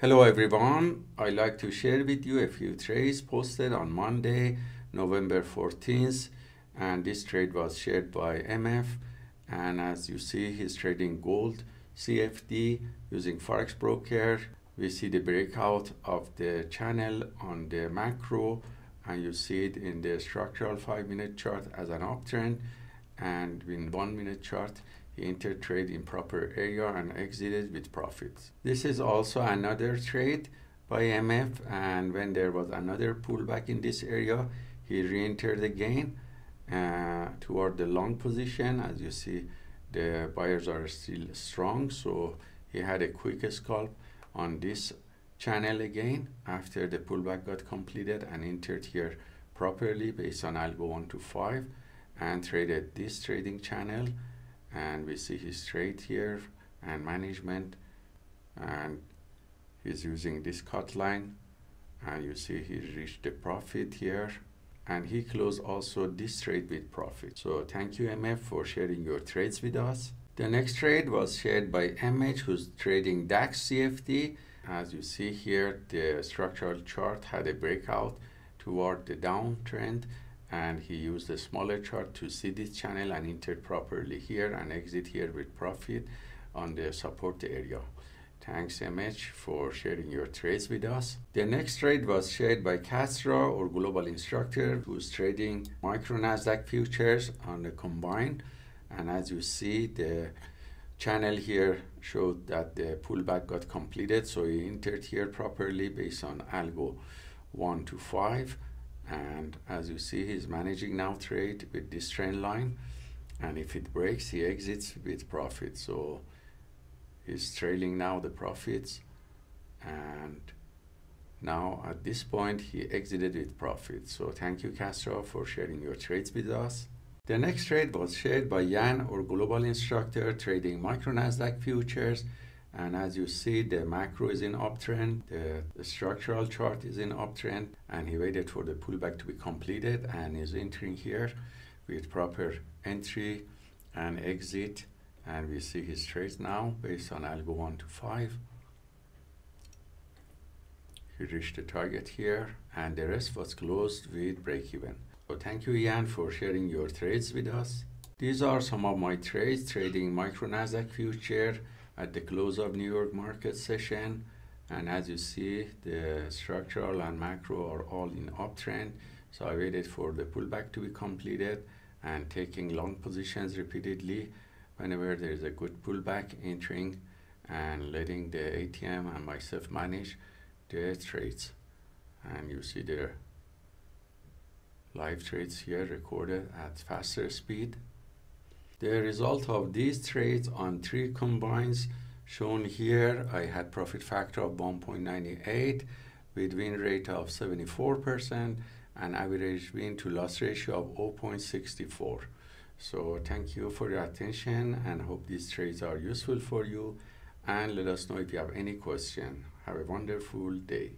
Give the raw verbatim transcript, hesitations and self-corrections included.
Hello everyone, I'd like to share with you a few trades posted on Monday, November fourteenth, and this trade was shared by M F, and as you see he's trading gold C F D using Forex broker. We see the breakout of the channel on the macro and you see it in the structural five minute chart as an uptrend, and in one minute chart he entered trade in proper area and exited with profits. This is also another trade by M F, and when there was another pullback in this area he re-entered again uh, toward the long position. As you see, the buyers are still strong, so he had a quick scalp on this channel again after the pullback got completed and entered here properly based on algo one to five and traded this trading channel, and we see his trade here and management, and he's using this cut line and you see he reached the profit here and he closed also this trade with profit. So thank you M F for sharing your trades with us. The next trade was shared by M H, who's trading DAX C F D. As you see here, the structural chart had a breakout toward the downtrend and he used a smaller chart to see this channel and entered properly here and exit here with profit on the support area. Thanks M H for sharing your trades with us. The next trade was shared by Castro, or global instructor, who's trading micro Nasdaq futures on the combine, and as you see the channel here showed that the pullback got completed, so he entered here properly based on algo one to five, and as you see he's managing now trade with this trend line, and if it breaks he exits with profit, so he's trailing now the profits, and now at this point he exited with profit. So thank you Castro for sharing your trades with us. The next trade was shared by Ian, or global instructor, trading micro Nasdaq futures, and as you see the macro is in uptrend, the, the structural chart is in uptrend, and he waited for the pullback to be completed and is entering here with proper entry and exit, and we see his trades now based on algo one to five. He reached the target here and the rest was closed with break-even. So thank you Ian for sharing your trades with us. These are some of my trades trading micro Nasdaq future at the close of New York market session, and as you see the structural and macro are all in uptrend, so I waited for the pullback to be completed and taking long positions repeatedly whenever there is a good pullback, entering and letting the A T M and myself manage the trades, and you see the live trades here recorded at faster speed. The result of these trades on three combines shown here, I had profit factor of one point nine eight with win rate of seventy-four percent and average win to loss ratio of zero point six four. So thank you for your attention and hope these trades are useful for you, and let us know if you have any question. Have a wonderful day.